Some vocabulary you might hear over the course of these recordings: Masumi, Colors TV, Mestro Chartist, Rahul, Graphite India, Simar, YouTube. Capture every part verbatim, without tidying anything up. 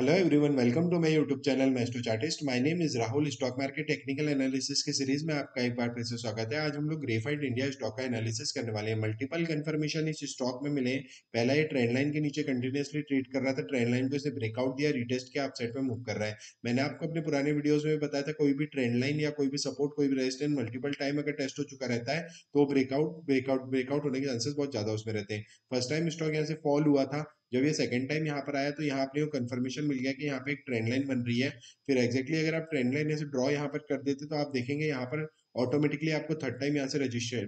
Hello everyone, welcome to my YouTube channel maestro chartist. My name is Rahul. Stock market technical analysis की series में आपका एक बार फिर से स्वागत है। आज हम लोग ग्रेफाइट इंडिया स्टॉक का एनालिसिस करने वाले हैं। मल्टीपल कंफर्मेशन इस स्टॉक में मिले। पहला ये ट्रेंड लाइन के नीचे कंटिन्यूसली ट्रेड कर रहा था, ट्रेंड लाइन को इसे ब्रेकआउट दिया, रिटेस्ट के अपसाइड में मूव कर रहा है। मैंने आपको अपने पुराने वीडियोज में बताया था, कोई भी ट्रेंड लाइन या कोई भी सपोर्ट, कोई भी रेजिस्टेंस मल्टीपल टाइम अगर टेस्ट हो चुका रहता है तो ब्रेकआउट ब्रेकआउट ब्रेकआउट होने के चांसेस बहुत ज्यादा उसमें रहते हैं। फर्स्ट टाइम स्टॉक यहाँ से फॉल हुआ था, जब ये सेकंड टाइम यहाँ पर आया तो यहाँ अपने को कंफर्मेशन मिल गया कि यहाँ पे एक ट्रेंड लाइन बन रही है। फिर एग्जैक्टली अगर आप ट्रेंड लाइन से ड्रॉ यहाँ पर कर देते तो आप देखेंगे यहाँ पर ऑटोमेटिकली आपको थर्ड टाइम यहाँ से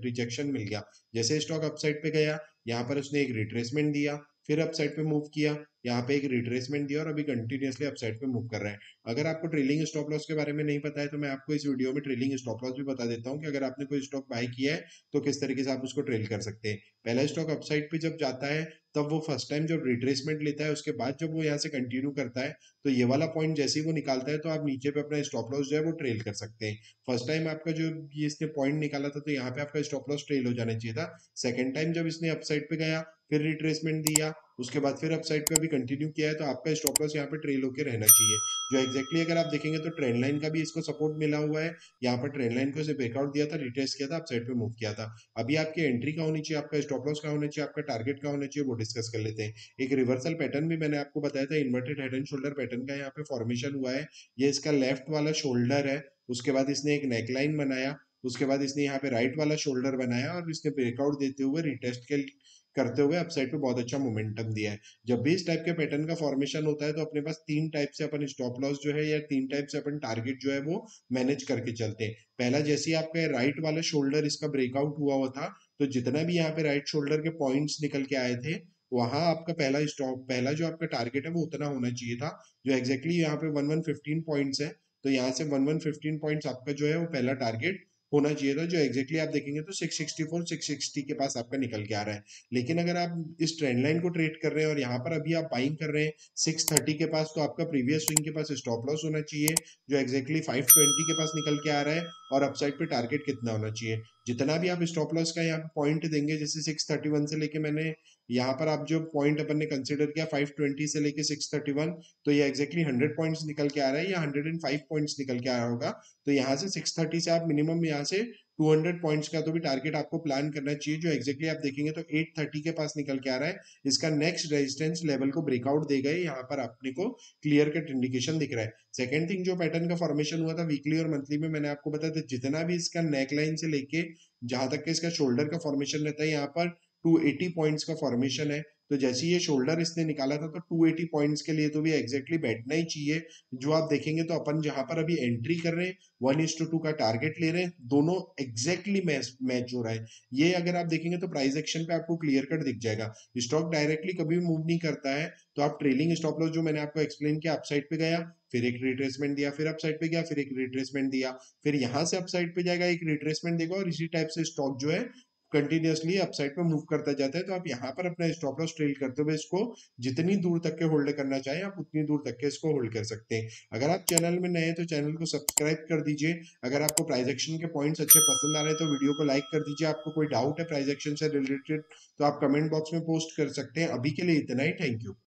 रिजेक्शन मिल गया। जैसे स्टॉक अपसाइड पे गया, यहाँ पर उसने एक रिट्रेसमेंट दिया, फिर अपसाइड पे मूव किया, यहाँ पे एक रिट्रेसमेंट दिया और अभी कंटिन्यूसली अपसाइड पे मूव कर रहा है। अगर आपको ट्रेलिंग स्टॉप लॉस के बारे में नहीं पता है तो मैं आपको इस वीडियो में ट्रेलिंग स्टॉप लॉस भी बता देता हूँ कि अगर आपने कोई स्टॉक बाय किया है तो किस तरीके से आप उसको ट्रेल कर सकते हैं। पहला स्टॉक अपसाइड पे जब जाता है तब वो फर्स्ट टाइम जब रिट्रेसमेंट लेता है, उसके बाद जब वो यहाँ से कंटिन्यू करता है तो ये वाला पॉइंट जैसे ही वो निकालता है तो आप नीचे पे अपना स्टॉप लॉस जो है वो ट्रेल कर सकते हैं। फर्स्ट टाइम आपका जो ये इसने पॉइंट निकाला था तो यहाँ पे आपका स्टॉप लॉस ट्रेल हो जाना चाहिए था। सेकंड टाइम जब इसने अपसाइड पे गया, फिर रिट्रेसमेंट दिया, उसके बाद फिर अपसाइड पे अभी कंटिन्यू किया है तो आपका स्टॉप लॉस यहाँ पे ट्रेल होके रहना चाहिए। जो एक्जैक्टली अगर आप देखेंगे तो ट्रेंड लाइन का भी इसको सपोर्ट मिला हुआ है, यहाँ पर ट्रेंड लाइन को इसे ब्रेकआउट दिया था, रिटेस्ट किया था, अपसाइड पे मूव किया था। अभी आपकी एंट्री का होनी चाहिए, आपका स्टॉप लॉस का होना चाहिए, आपका टारगेट का होना चाहिए, वो डिस्कस कर लेते हैं। एक रिवर्सल पैटर्न भी मैंने आपको बताया था, inverted head and shoulder pattern का यहाँ पे फॉर्मेशन हुआ है। ये इसका लेफ्ट वाला शोल्डर है, उसके बाद इसने एक नेकलाइन बनाया, उसके बाद इसने यहाँ पे राइट वाला शोल्डर बनाया और इसने ब्रेकआउट देते हुए रिटेस्ट के करते हुए अपसाइड पे बहुत अच्छा मोमेंटम दिया है। जब भी इस टाइप के पैटर्न का फॉर्मेशन होता है तो अपने पास तीन टाइप से अपन स्टॉप लॉस जो है या तीन टाइप से अपन टारगेट जो है वो मैनेज करके चलते हैं। पहला, जैसे ही आपका राइट वाला शोल्डर इसका ब्रेकआउट हुआ हुआ था तो जितना भी यहाँ पे राइट शोल्डर के पॉइंट्स निकल के आए थे वहां आपका पहला स्टॉप पहला जो आपका टारगेट है वो उतना होना चाहिए था, जो एग्जैक्टली यहाँ पे वन वन फिफ्टीन पॉइंट्स है तो यहाँ से वन वन फिफ्टीन पॉइंट्स आपका जो है वो पहला टारगेट होना चाहिए था, जो एग्जैक्टली आप देखेंगे तो six sixty four, six sixty के पास आपका निकल के आ रहा है। लेकिन अगर आप इस ट्रेंड लाइन को ट्रेड कर रहे हैं और यहाँ पर अभी आप बाइंग कर रहे हैं सिक्स थर्टी के पास, तो आपका प्रीवियस स्विंग के पास स्टॉप लॉस होना चाहिए, जो एग्जैक्टली फाइव ट्वेंटी के पास निकल के आ रहा है और अपसाइड पे टारगेट कितना होना चाहिए। जितना भी आप स्टॉप लॉस का यहाँ पे पॉइंट देंगे, जैसे सिक्स थर्टी वन से लेके मैंने यहाँ पर आप जो पॉइंट अपन ने कंसिडर किया फाइव ट्वेंटी से लेके सिक्स थर्टी वन, तो ये एग्जैक्टली हंड्रेड पॉइंट्स निकल के आ रहा है या हंड्रेड एंड फाइव पॉइंट्स निकल के आ रहा होगा। तो यहाँ से सिक्स थर्टी से आप मिनिमम यहाँ से टू हंड्रेड पॉइंट्स का तो भी टारगेट आपको प्लान करना चाहिए, जो एग्जैक्टली आप देखेंगे तो एट थर्टी के पास निकल के आ रहा है। इसका नेक्स्ट रेजिस्टेंस लेवल को ब्रेकआउट दे गए, यहाँ पर आपने को क्लियर कट इंडिकेशन दिख रहा है। सेकंड थिंग, जो पैटर्न का फॉर्मेशन हुआ था वीकली और मंथली में, मैंने आपको बताया था जितना भी इसका नेक लाइन से लेके जहां तक इसका शोल्डर का फॉर्मेशन रहता है, यहाँ पर टू एटी पॉइंट्स का फॉर्मेशन है। तो जैसे ये शोल्डर इसने निकाला था तो टू एटी पॉइंट्स के लिए तो भी एग्जैक्टली बैठना ही चाहिए। जो आप देखेंगे तो अपन जहां पर अभी एंट्री कर रहे हैं वन इज टू टू का टारगेट ले रहे हैं, दोनों एग्जैक्टली मैच हो रहा है। ये अगर आप देखेंगे तो प्राइस एक्शन पे आपको क्लियर कट दिख जाएगा। स्टॉक डायरेक्टली कभी भी मूव नहीं करता है, तो आप ट्रेलिंग स्टॉप लॉस जो मैंने आपको एक्सप्लेन किया, अपसाइड पे गया, फिर एक रिट्रेसमेंट दिया, फिर अपसाइड पे गया, फिर एक रिट्रेसमेंट दिया, फिर यहाँ से अपसाइड पे जाएगा, एक रिट्रेसमेंट देगा और इसी टाइप से स्टॉक जो है कंटिन्यूअसली अपसाइड पे मूव करता जाता है। तो आप यहाँ पर अपना स्टॉप लॉस ट्रेल करते हुए इसको जितनी दूर तक के होल्ड करना चाहें आप उतनी दूर तक के इसको होल्ड कर सकते हैं। अगर आप चैनल में नए हैं तो चैनल को सब्सक्राइब कर दीजिए। अगर आपको प्राइस एक्शन के पॉइंट्स अच्छे पसंद आ रहे हैं तो वीडियो को लाइक कर दीजिए। आपको कोई डाउट है प्राइस एक्शन से रिलेटेड तो आप कमेंट बॉक्स में पोस्ट कर सकते हैं। अभी के लिए इतना ही, थैंक यू।